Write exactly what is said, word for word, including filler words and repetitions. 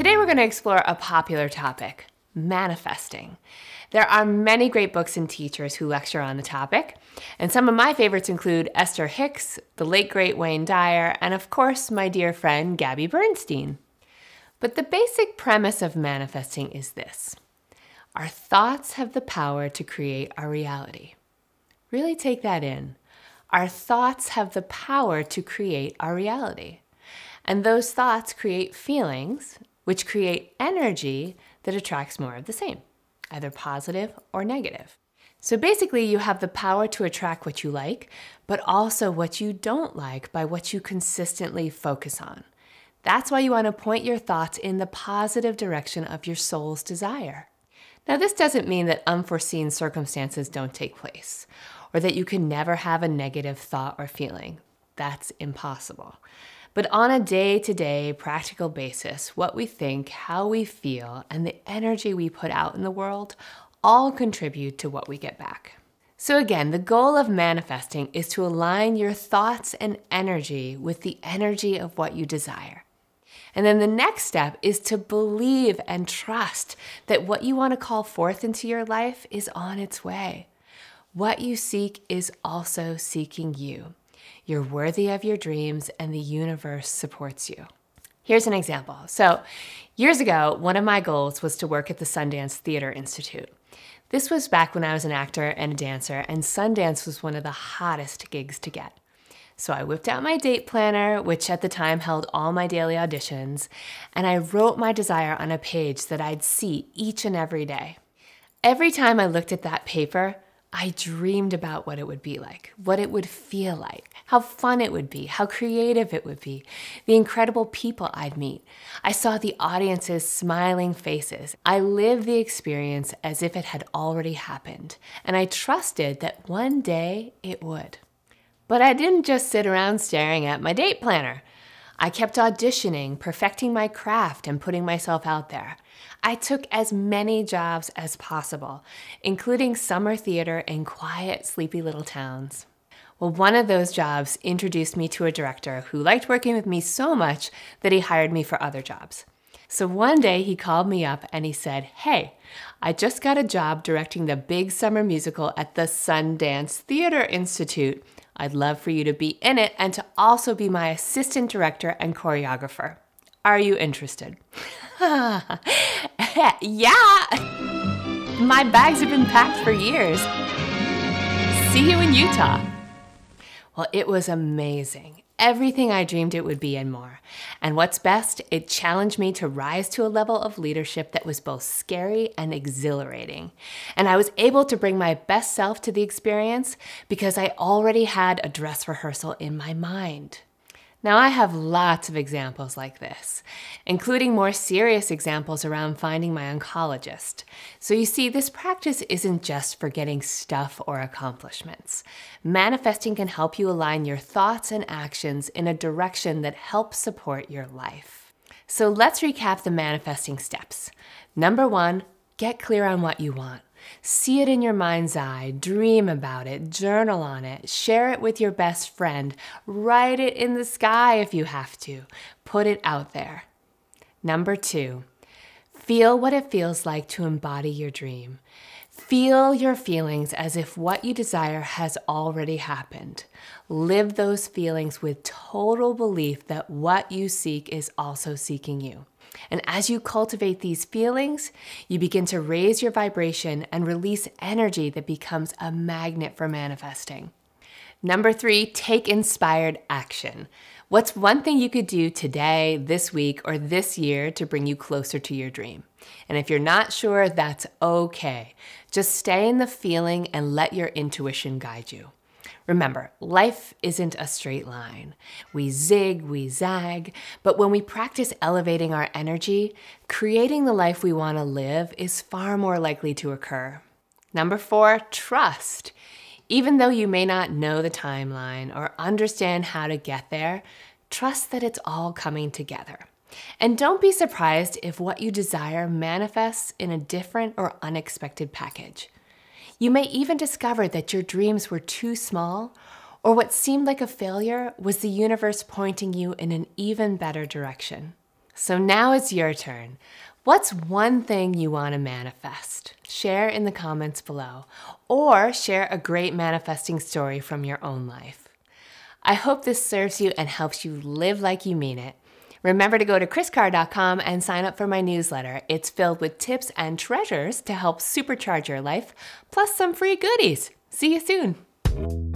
Today we're going to explore a popular topic, manifesting. There are many great books and teachers who lecture on the topic, and some of my favorites include Esther Hicks, the late great Wayne Dyer, and of course my dear friend Gabby Bernstein. But the basic premise of manifesting is this: our thoughts have the power to create our reality. Really take that in. Our thoughts have the power to create our reality. And those thoughts create feelings, which create energy that attracts more of the same, either positive or negative. So basically, you have the power to attract what you like, but also what you don't like by what you consistently focus on. That's why you want to point your thoughts in the positive direction of your soul's desire. Now, this doesn't mean that unforeseen circumstances don't take place, or that you can never have a negative thought or feeling. That's impossible. But on a day-to-day practical basis, what we think, how we feel, and the energy we put out in the world all contribute to what we get back. So again, the goal of manifesting is to align your thoughts and energy with the energy of what you desire. And then the next step is to believe and trust that what you want to call forth into your life is on its way. What you seek is also seeking you. You're worthy of your dreams, and the universe supports you. Here's an example. So years ago, one of my goals was to work at the Sundance Theater Institute. This was back when I was an actor and a dancer, and Sundance was one of the hottest gigs to get. So I whipped out my date planner, which at the time held all my daily auditions, and I wrote my desire on a page that I'd see each and every day. Every time I looked at that paper, I dreamed about what it would be like, what it would feel like, how fun it would be, how creative it would be, the incredible people I'd meet. I saw the audience's smiling faces. I lived the experience as if it had already happened, and I trusted that one day it would. But I didn't just sit around staring at my date planner. I kept auditioning, perfecting my craft, and putting myself out there. I took as many jobs as possible, including summer theater in quiet, sleepy little towns. Well, one of those jobs introduced me to a director who liked working with me so much that he hired me for other jobs. So one day he called me up and he said, "Hey, I just got a job directing the big summer musical at the Sundance Theater Institute. I'd love for you to be in it and to also be my assistant director and choreographer. Are you interested?" Yeah! My bags have been packed for years. See you in Utah. Well, it was amazing. Everything I dreamed it would be and more. And what's best, it challenged me to rise to a level of leadership that was both scary and exhilarating. And I was able to bring my best self to the experience because I already had a dress rehearsal in my mind. Now, I have lots of examples like this, including more serious examples around finding my oncologist. So you see, this practice isn't just for getting stuff or accomplishments. Manifesting can help you align your thoughts and actions in a direction that helps support your life. So let's recap the manifesting steps. Number one, get clear on what you want. See it in your mind's eye, dream about it, journal on it, share it with your best friend, write it in the sky if you have to, put it out there. Number two, feel what it feels like to embody your dream. Feel your feelings as if what you desire has already happened. Live those feelings with total belief that what you seek is also seeking you. And as you cultivate these feelings, you begin to raise your vibration and release energy that becomes a magnet for manifesting. Number three, take inspired action. What's one thing you could do today, this week, or this year to bring you closer to your dream? And if you're not sure, that's okay. Just stay in the feeling and let your intuition guide you. Remember, life isn't a straight line. We zig, we zag, but when we practice elevating our energy, creating the life we want to live is far more likely to occur. Number four, trust. Even though you may not know the timeline or understand how to get there, trust that it's all coming together. And don't be surprised if what you desire manifests in a different or unexpected package. You may even discover that your dreams were too small, or what seemed like a failure was the universe pointing you in an even better direction. So now it's your turn. What's one thing you want to manifest? Share in the comments below, or share a great manifesting story from your own life. I hope this serves you and helps you live like you mean it. Remember to go to kris carr dot com and sign up for my newsletter. It's filled with tips and treasures to help supercharge your life, plus some free goodies. See you soon.